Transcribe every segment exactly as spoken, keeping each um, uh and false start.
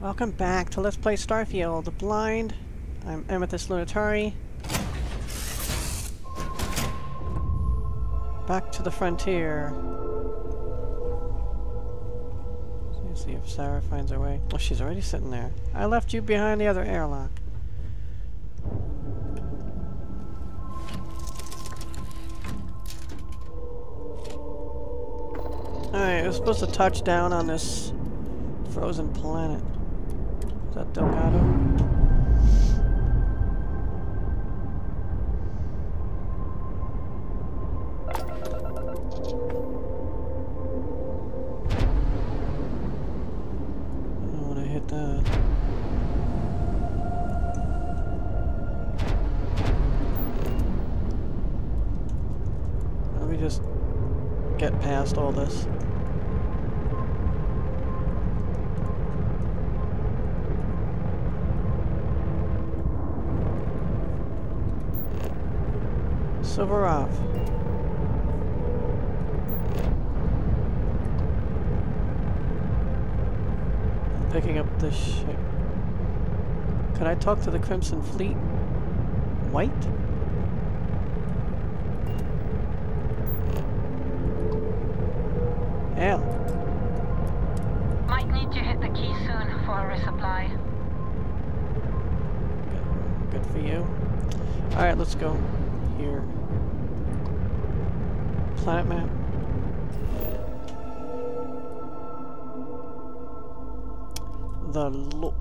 Welcome back to Let's Play Starfield Blind. I'm Amethyst Lunatari. Back to the frontier. Let's see if Sarah finds her way. Oh, she's already sitting there. I left you behind the other airlock. Alright, we're supposed to touch down on this frozen planet. Is that Delgado? I don't want to hit that. Let me just get past all this. Silver Ave. I'm picking up this ship. Could I talk to the Crimson Fleet? White? Hell. Might need to hit the key soon for a resupply. Good, good for you. Alright, let's go here. Planet map. The Lock.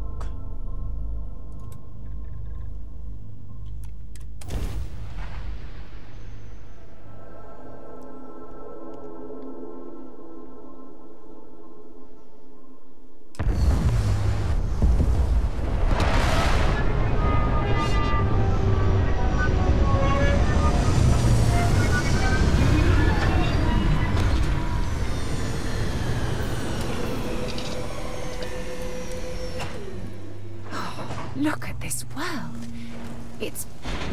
Look at this world. It's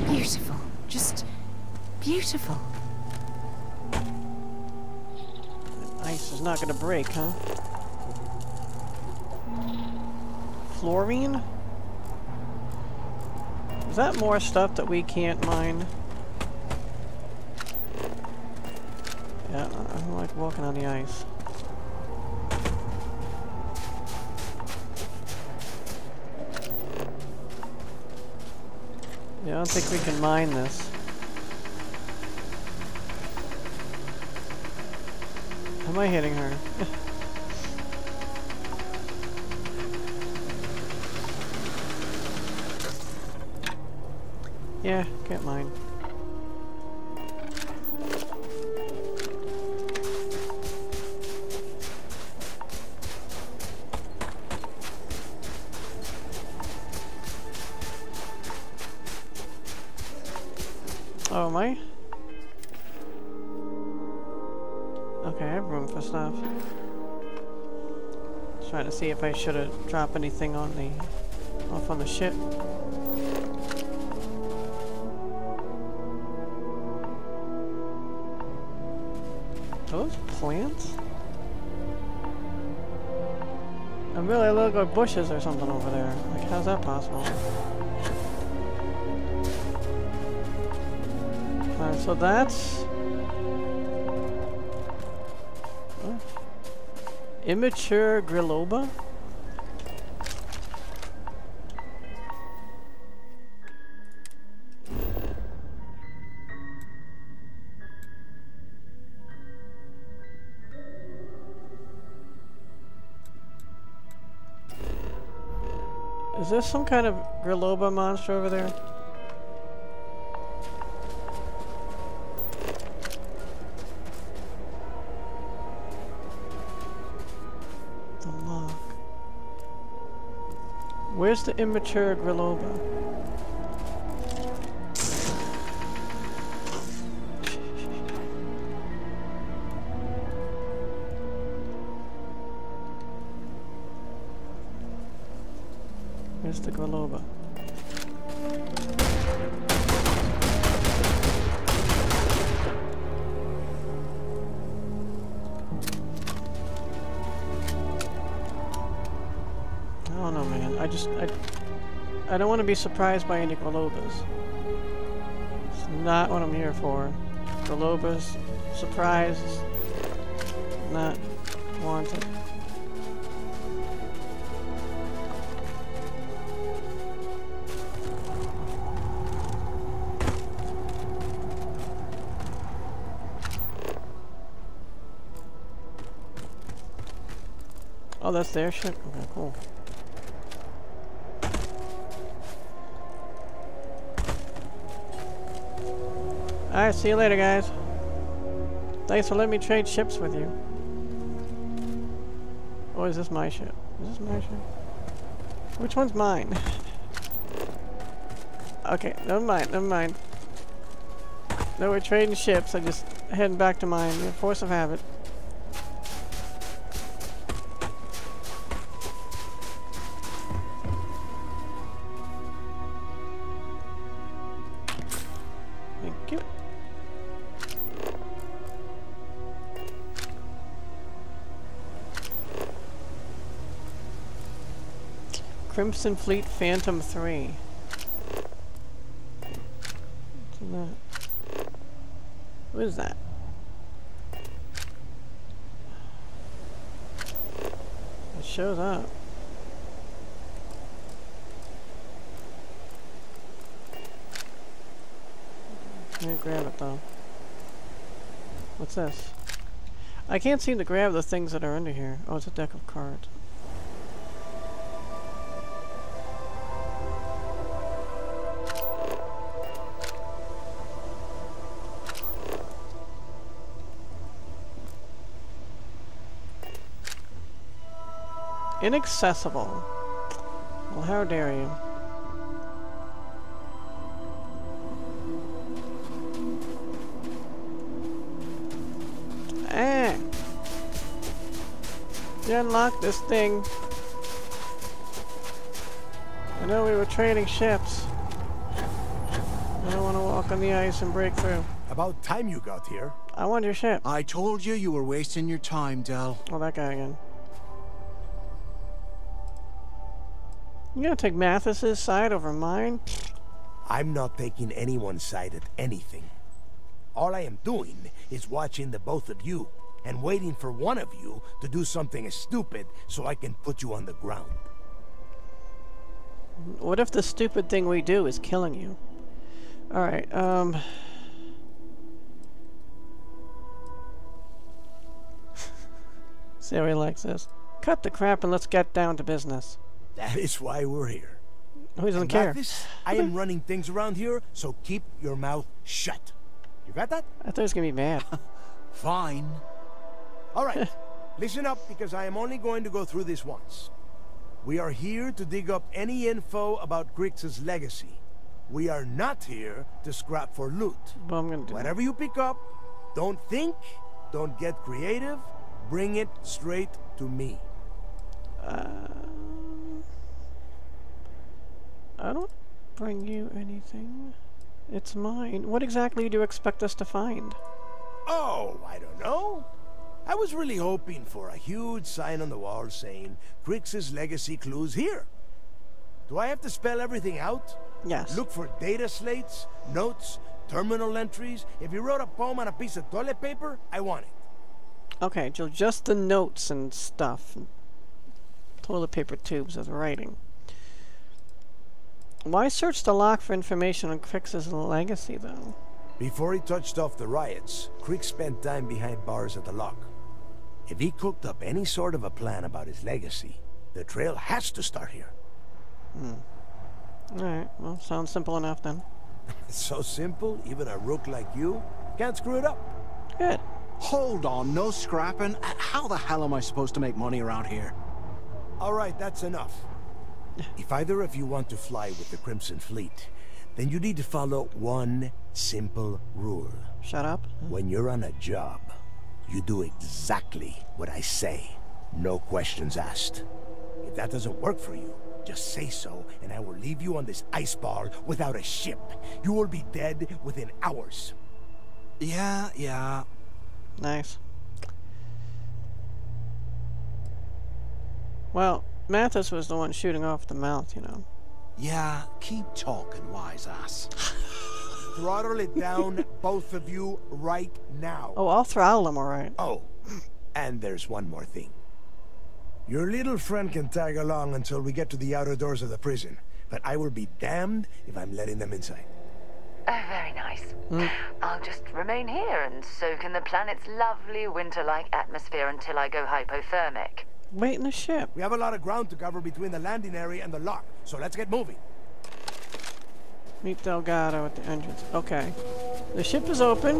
beautiful. Just beautiful. The ice is not gonna break, huh? Fluorine? Is that more stuff that we can't mine? Yeah, I don't like walking on the ice. Yeah, I don't think we can mine this. Am I hitting her? Yeah, can't mine. Oh, am I? Okay, I have room for stuff. Just trying to see if I should have dropped anything on the off on the ship. Are those plants? I really look like bushes or something over there. Like, how's that possible? So that's what? Immature gryloba. Is there some kind of gryloba monster over there? Where's the immature gryloba? Where's the gryloba? I don't know. I just I I don't want to be surprised by any gryllobas. It's not what I'm here for. Gryllobas, surprise, not wanted. Oh, that's their ship? Okay, cool. Alright, see you later, guys. Thanks for letting me trade ships with you. Or is this my ship? Is this my ship? Which one's mine? Okay, never mind, never mind. No, we're trading ships. I just heading back to mine. The force of habit. Crimson Fleet Phantom three. What's in that? What is that? It shows up. I can't grab it though. What's this? I can't seem to grab the things that are under here. Oh, it's a deck of cards. Inaccessible. Well, how dare you? Eh! You unlock this thing. I know we were trading ships. I don't want to walk on the ice and break through. About time you got here. I want your ship. I told you you were wasting your time, Del. Oh, that guy again. You gonna take Mathis's side over mine? I'm not taking anyone's side at anything. All I am doing is watching the both of you and waiting for one of you to do something stupid so I can put you on the ground. What if the stupid thing we do is killing you? Alright, um... see how he likes this. Cut the crap and let's get down to business. That is why we're here. Who doesn't care? This, I am running things around here, so keep your mouth shut. You got that? I thought he was going to be mad. Fine. All right. Listen up, because I am only going to go through this once. We are here to dig up any info about Grix's legacy. We are not here to scrap for loot. Well, I'm gonna do Whatever that. you pick up, don't think, don't get creative, bring it straight to me. Uh... I don't bring you anything. It's mine. What exactly do you expect us to find? Oh, I don't know. I was really hoping for a huge sign on the wall saying, Grix's legacy clues here. Do I have to spell everything out? Yes. Look for data slates, notes, terminal entries. If you wrote a poem on a piece of toilet paper, I want it. Okay, just the notes and stuff. Toilet paper tubes of writing. Why search the Lock for information on Grix's legacy, though? Before he touched off the riots, Creek spent time behind bars at the Lock. If he cooked up any sort of a plan about his legacy, the trail has to start here. Hmm. Alright, well, sounds simple enough, then. So simple, even a rook like you can't screw it up. Good. Hold on, no scrapping. How the hell am I supposed to make money around here? Alright, that's enough. If either of you want to fly with the Crimson Fleet, then you need to follow one simple rule. Shut up. When you're on a job, you do exactly what I say. No questions asked. If that doesn't work for you, just say so, and I will leave you on this ice ball without a ship. You will be dead within hours. Yeah, yeah. Nice. Well... Massus was the one shooting off the mouth, you know. Yeah, keep talking, wise ass. Throttle it down, both of you, right now. Oh, I'll throttle them, all right. Oh, and there's one more thing. Your little friend can tag along until we get to the outer doors of the prison, but I will be damned if I'm letting them inside. Uh, very nice. Mm. I'll just remain here and soak in the planet's lovely winter-like atmosphere until I go hypothermic. Wait in the ship. We have a lot of ground to cover between the landing area and the lock, so let's get moving. Meet Delgado at the entrance. Okay. The ship is open.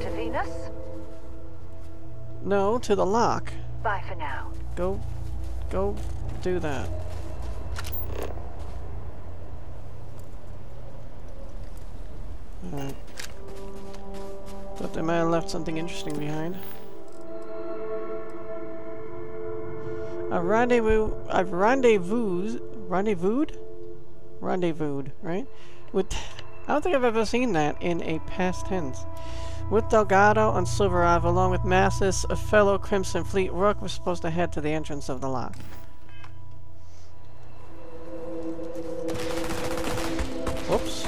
To Venus? No, to the lock. Bye for now. Go, go do that. Alright. Thought they might have left something interesting behind. A rendezvous, I've rendezvoused, rendezvoused, rendezvoused, right? With, I don't think I've ever seen that in a past tense. With Delgado on Silver Ave, along with Massus, a fellow Crimson Fleet rook, was supposed to head to the entrance of the lock. Whoops.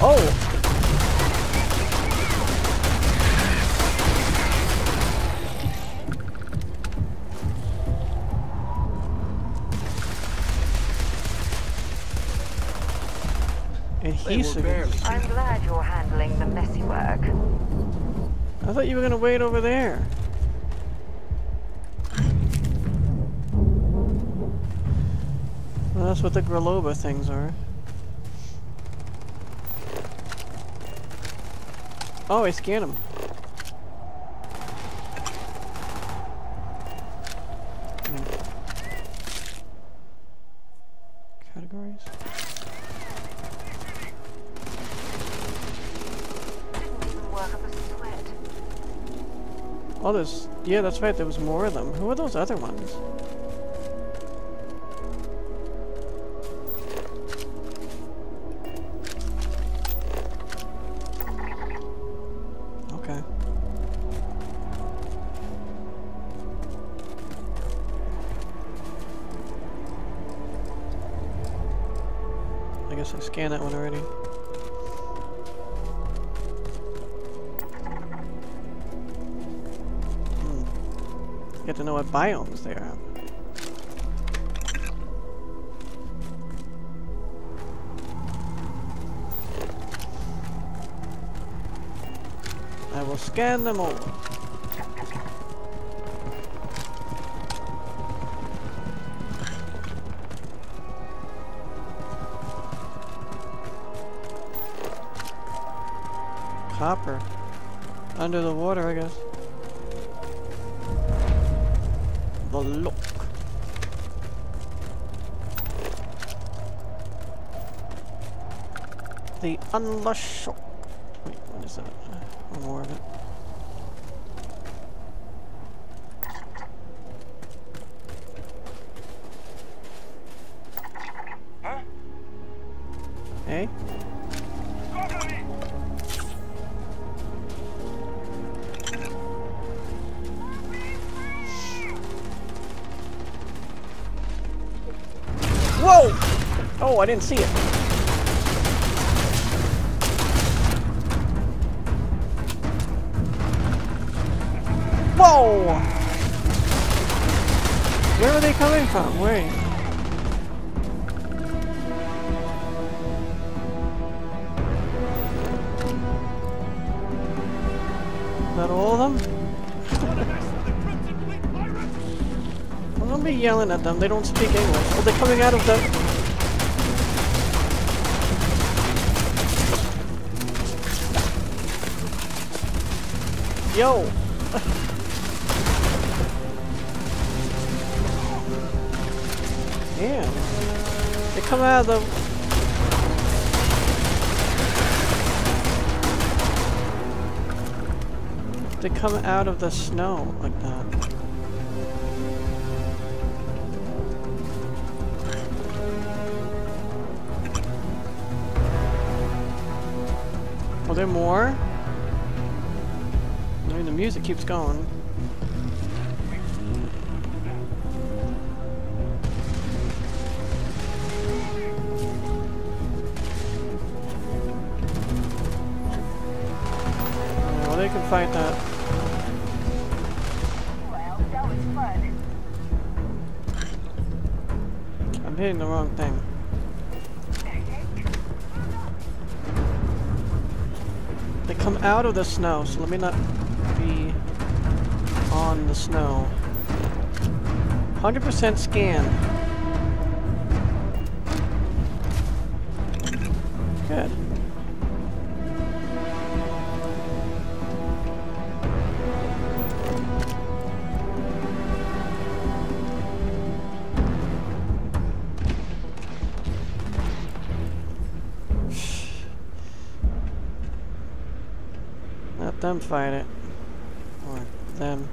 Oh! And he's I'm glad you're handling the messy work. I thought you were gonna wait over there. Well, that's what the gryllobas things are. Oh, I scanned him. Categories. Oh, there's... Yeah, that's right, there was more of them. Who are those other ones? Okay. I guess I scanned that one already. Get to know what biomes they are. I will scan them all. Copper. Under the water, I guess. The Lock. The Unlush. Wait, what is that? One more of it. Huh? Hey? Whoa! Oh, I didn't see it. Whoa! Where were they coming from? Where? Is that all of them? Don't be yelling at them, they don't speak English. Oh, they're coming out of the... Yo! Damn. They come out of the... They come out of the snow like that. Are there more? I mean, the music keeps going. Well, they can fight that. Well, that was fun. I'm hitting the wrong thing. They come out of the snow, so let me not be on the snow. one hundred percent scan. Good. Let them fight it. Or them.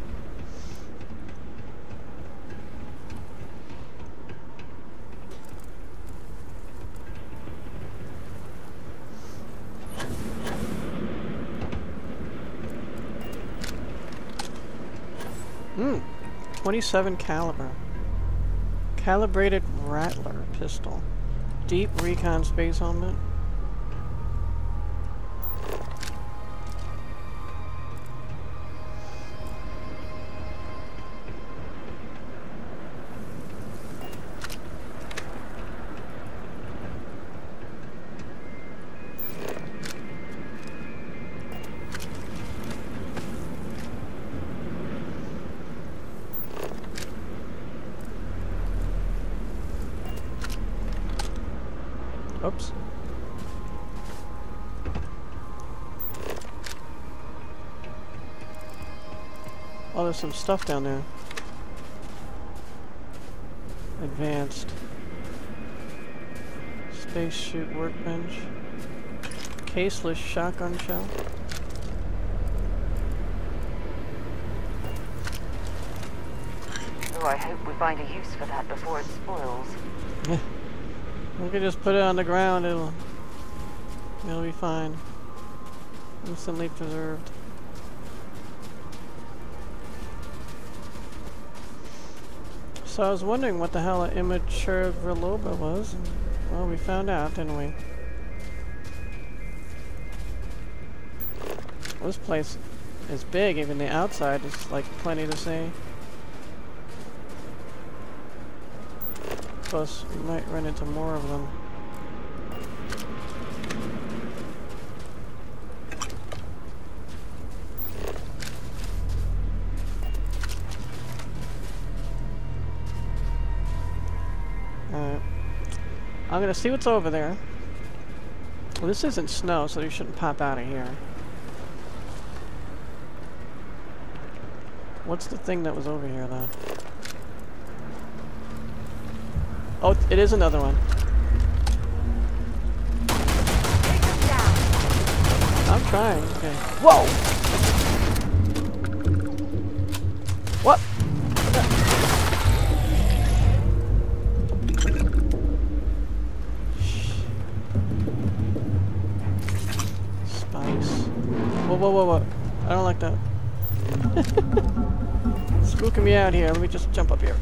twenty-seven caliber. Calibrated Rattler pistol. Deep recon space helmet. Oops. Oh, there's some stuff down there. Advanced. Space chute workbench. Caseless shotgun shell. Oh, I hope we find a use for that before it spoils. We can just put it on the ground, it'll it'll be fine. Instantly preserved. So I was wondering what the hell an immature gryloba was. Well, we found out, didn't we? This place is big, even the outside is like plenty to see. Plus, we might run into more of them. Alright. I'm gonna see what's over there. Well, this isn't snow, so you shouldn't pop out of here. What's the thing that was over here, though? Oh, it is another one. I'm trying. Okay. Whoa! What? Spikes. Whoa, whoa, whoa, whoa. I don't like that. Spooking me out here. Let me just jump up here.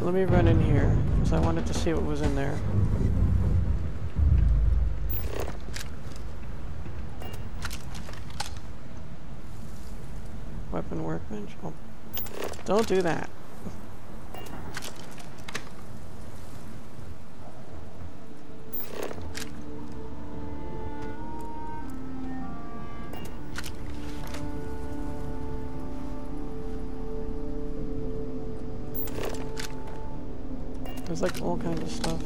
Let me run in here, because I wanted to see what was in there. Weapon workbench? Oh. Don't do that. There's like all kinds of stuff.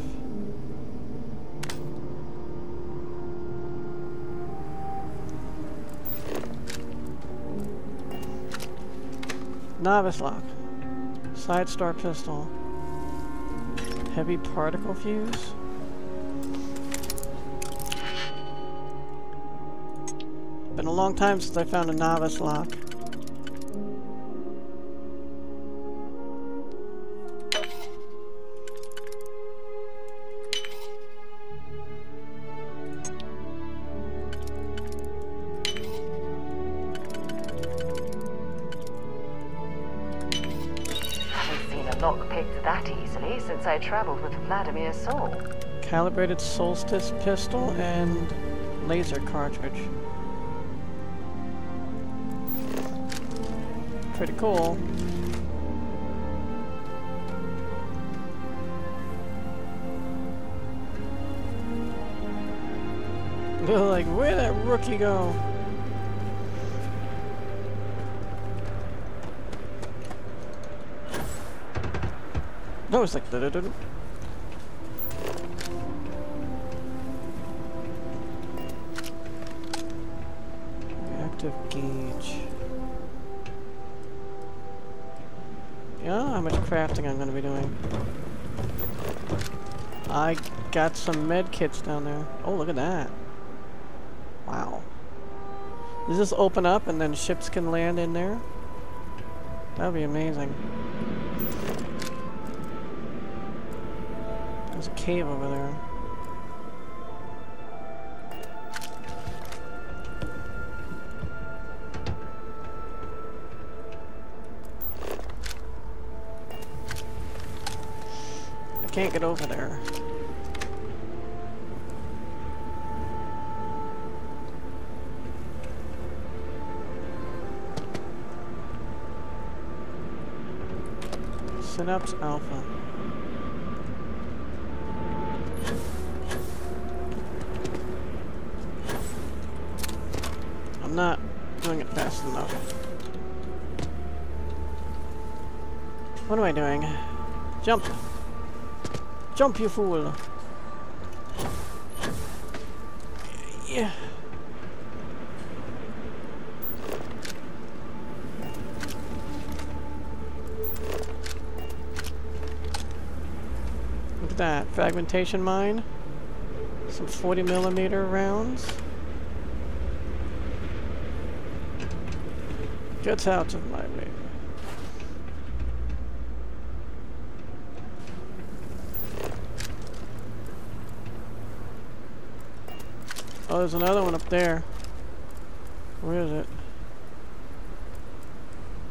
Novice lock. Side star pistol. Heavy particle fuse. Been a long time since I found a novice lock. have not picked that easily since I traveled with Vladimir Sol. Calibrated solstice pistol and laser cartridge. Pretty cool. Like, where'd that rookie go? No, it's like... Da-da-da-da. Active gauge. You know how much crafting I'm gonna be doing. I got some med kits down there. Oh, look at that. Wow. Does this open up and then ships can land in there? That would be amazing. There's a cave over there. I can't get over there. Synapse Alpha. I'm not doing it fast enough. What am I doing? Jump! Jump, you fool! Yeah. That fragmentation mine, some forty millimeter rounds, gets out of my way. Oh, there's another one up there. Where is it?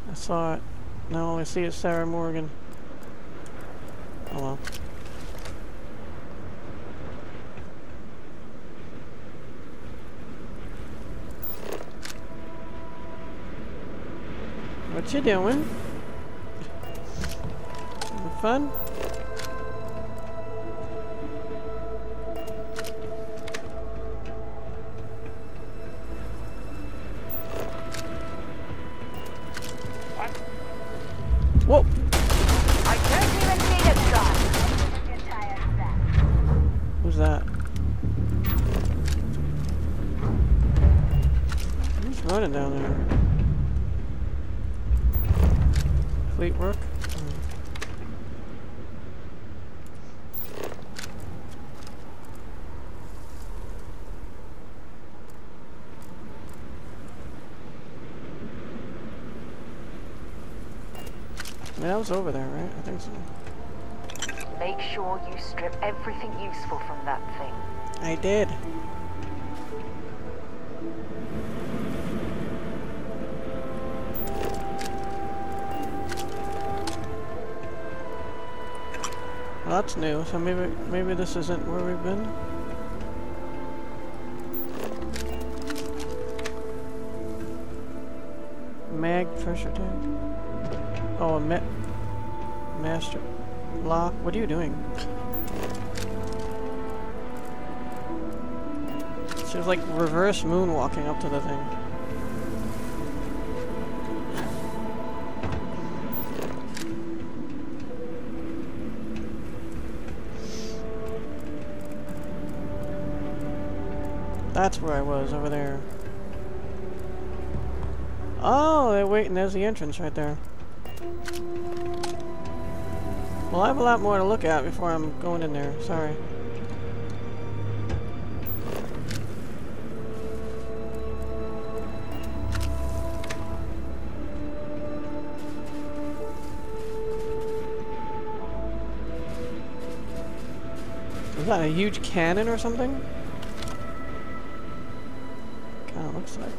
I saw it. Now all I see is Sarah Morgan. Oh well. What you doing? Having fun? What? Whoa! I can't even see this guy. Who's that? Who's running down there? Fleet work. Mm. I mean, that was over there, right? I think so. Make sure you strip everything useful from that thing. I did. Well, that's new, so maybe maybe this isn't where we've been. Mag pressure tank. Oh, a ma master lock. What are you doing? She was like reverse moonwalking up to the thing. That's where I was, over there. Oh, they're waiting. There's the entrance right there. Well, I have a lot more to look at before I'm going in there. Sorry. Is that a huge cannon or something? Like.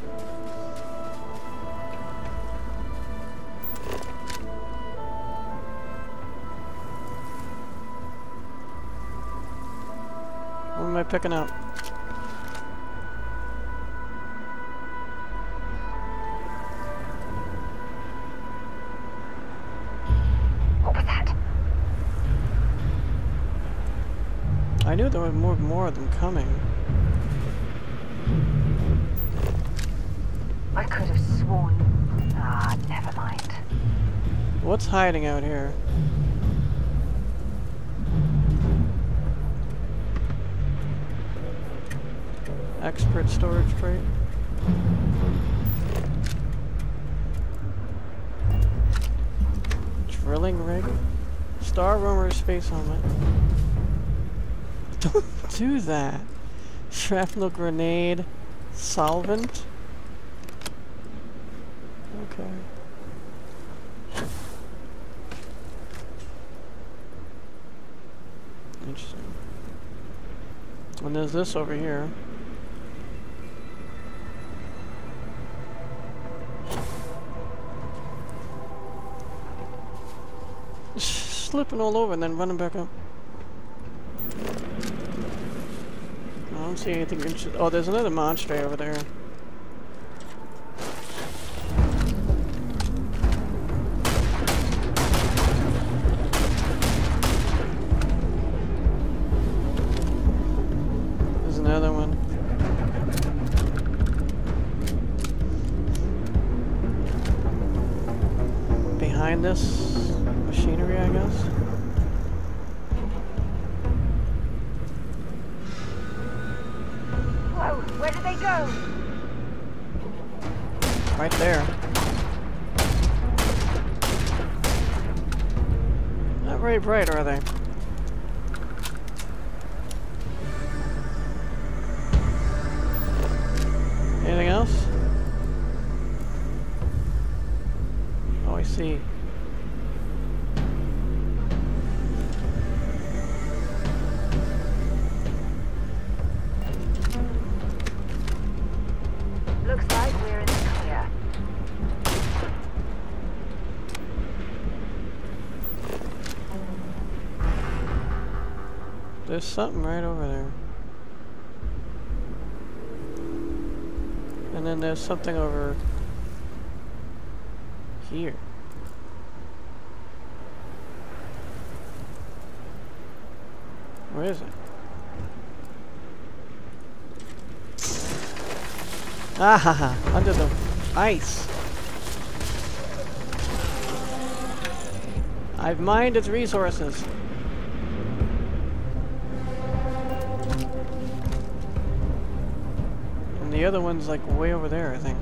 am I picking up? What was that? I knew there were more, more of them coming. I could have sworn. Ah, never mind. What's hiding out here? Expert storage crate. Drilling rig. Star Roamer space helmet. Don't do that. Shrapnel grenade. Solvent. Okay. Interesting. And there's this over here. Slipping all over and then running back up. I don't see anything interesting. Oh, there's another monster over there. Right, are they? Anything else? Oh, I see. Looks like we're in the clear. There's something right over there. And then there's something over here. Where is it? Ah ha ha! Under the ice! I've mined its resources. The other one's like way over there, I think.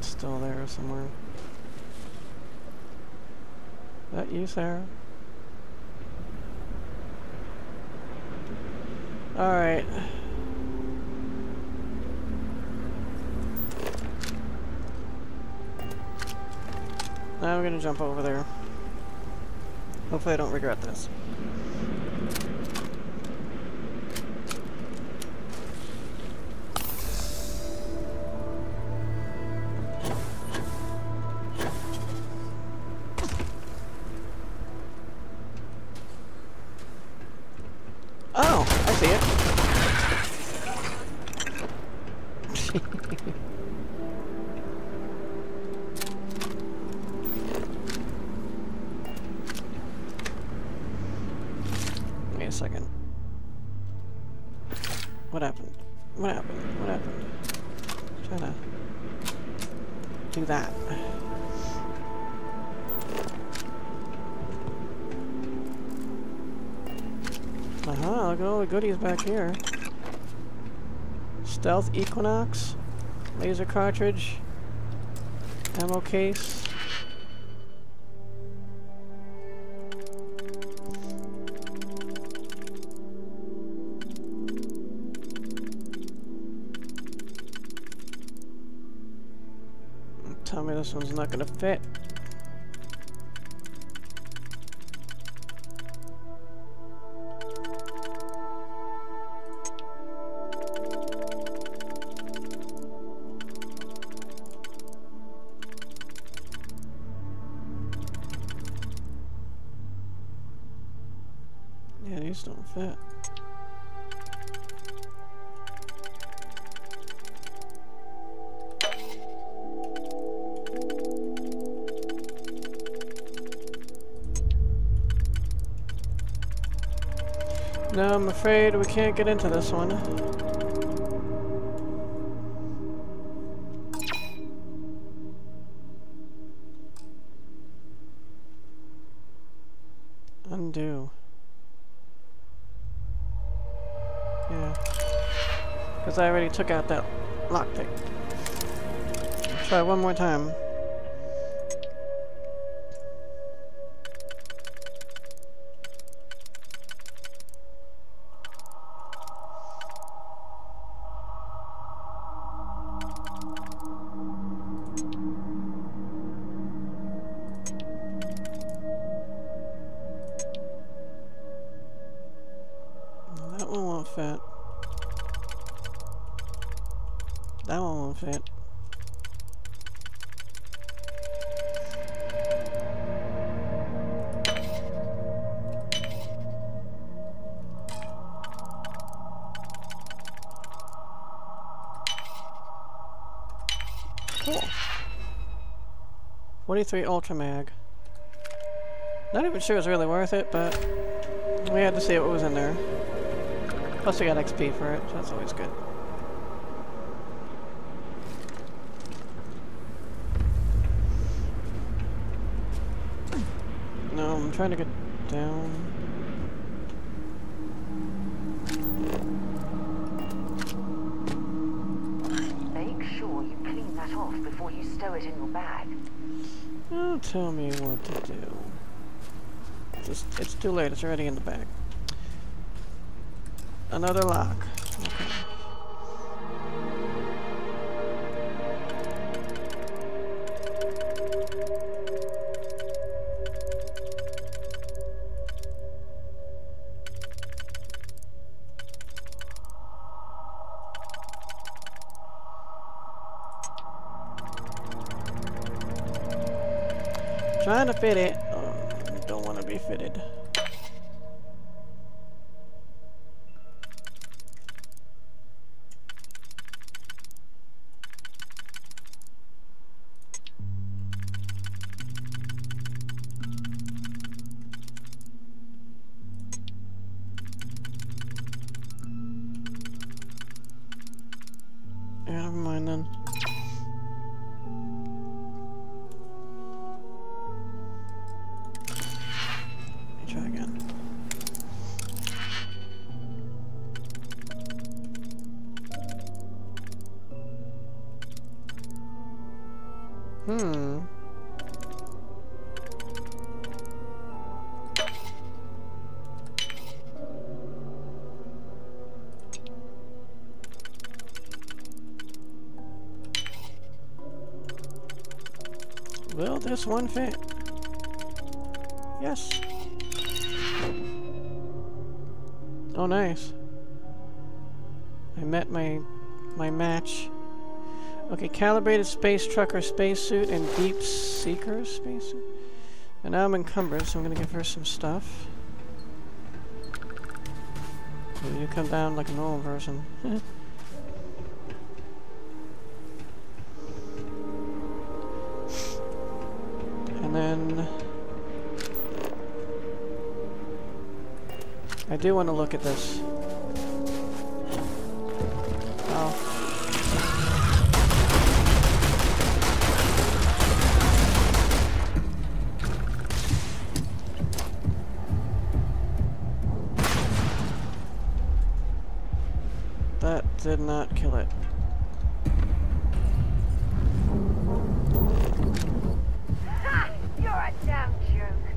Still there somewhere. Is that you, Sarah? Alright. Now I'm gonna jump over there. Hopefully I don't regret this. What happened? What happened? What happened? Try to do that. Aha, look at all the goodies back here. Stealth Equinox, laser cartridge, ammo case. this one's not gonna fit. Yeah, these don't fit. No, I'm afraid we can't get into this one. Undo. Yeah. Because I already took out that lockpick. Try one more time. Fit. That one won't fit. Cool. forty-three Ultra Mag. Not even sure it's really worth it, but we had to see what was in there. Plus we got X P for it, so that's always good. No, I'm trying to get down. Make sure you clean that off before you stow it in your bag. Oh, tell me what to do. It's, just, it's too late, it's already in the bag. Another lock. Okay. Trying to fit it. Oh, don't want to be fitted. Hmm. Will this one fit? Yes. Oh, nice. I met my my match. Okay, calibrated space trucker spacesuit and deep seeker spacesuit. And now I'm encumbered, so I'm gonna give her some stuff. So you come down like a normal person. And then I do want to look at this. Oh. Did not kill it. Ha! You're a damn joke.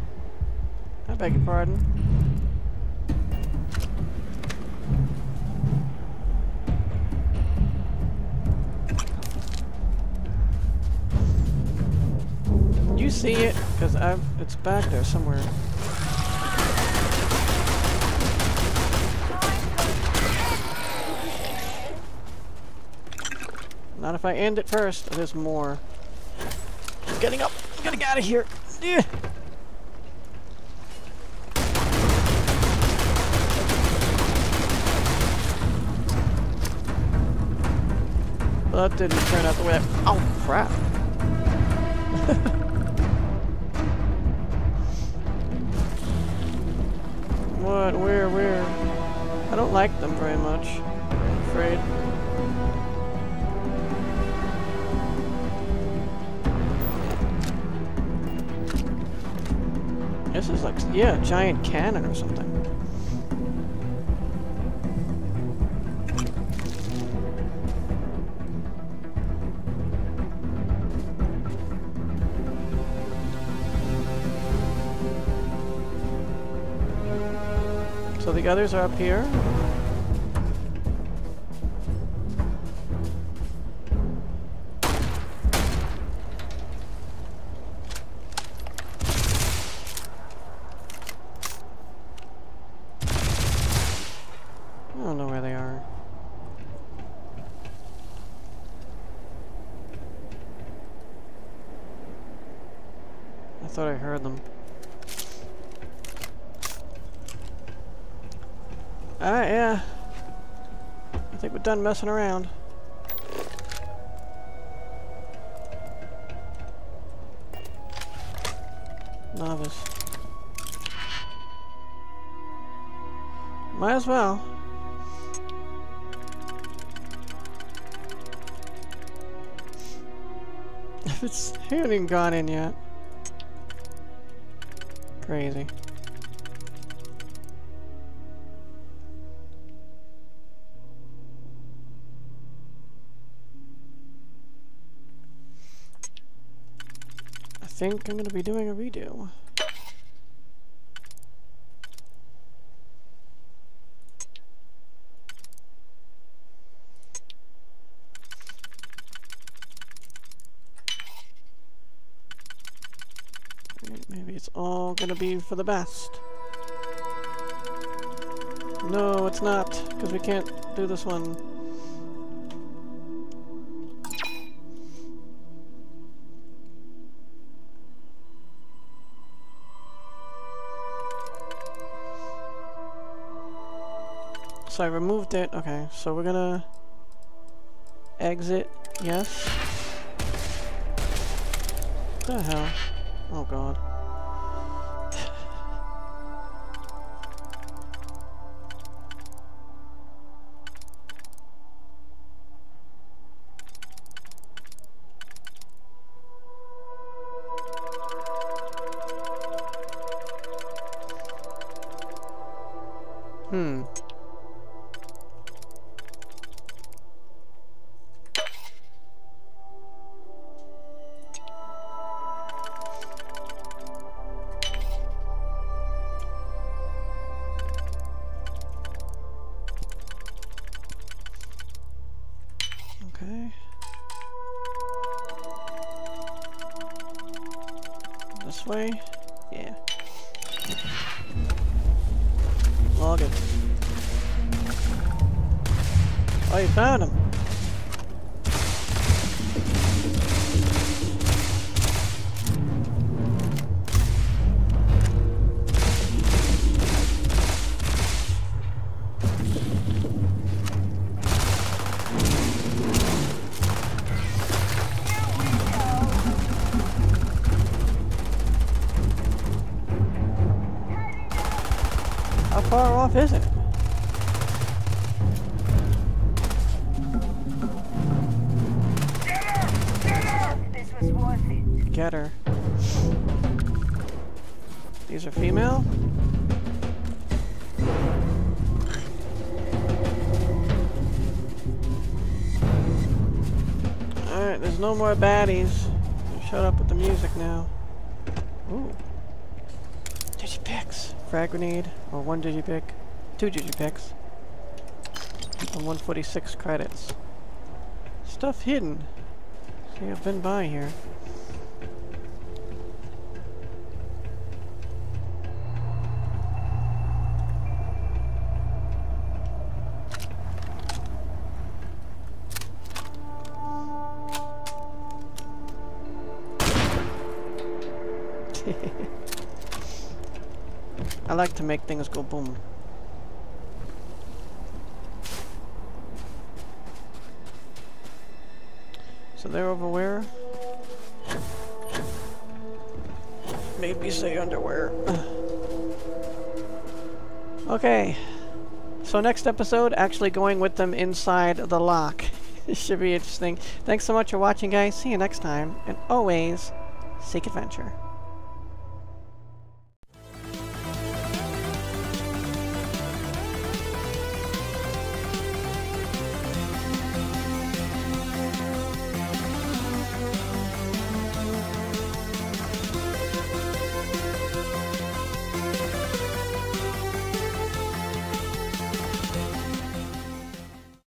I beg your pardon. see it? Because I'm it's back there somewhere. Not if I end it first. There's more. I'm getting up. I'm getting out of here. Yeah. That didn't turn out the way. I oh crap! What? Where? Where? I don't like them very much. I'm afraid. This is like, yeah, a giant cannon or something. So the others are up here. Done messing around. Novice. Might as well. If it's haven't even gone in yet. Crazy. I think I'm going to be doing a redo. Maybe it's all going to be for the best. No, it's not, because we can't do this one. So I removed it. Okay, so we're gonna exit. Yes. What the hell? Oh god. Hmm. Far off, is it? Get her! Get her! This was worth it. Get her. These are female? Alright, there's no more baddies. Shut up with the music now. Ooh. Digipicks. Frag grenade, or one digipick, two digipicks, and one forty-six credits. Stuff hidden. See, I've been by here. I like to make things go boom. So they're over where? Made me say underwear. Okay. So next episode, actually going with them inside the lock. It should be interesting. Thanks so much for watching, guys. See you next time. And always, seek adventure.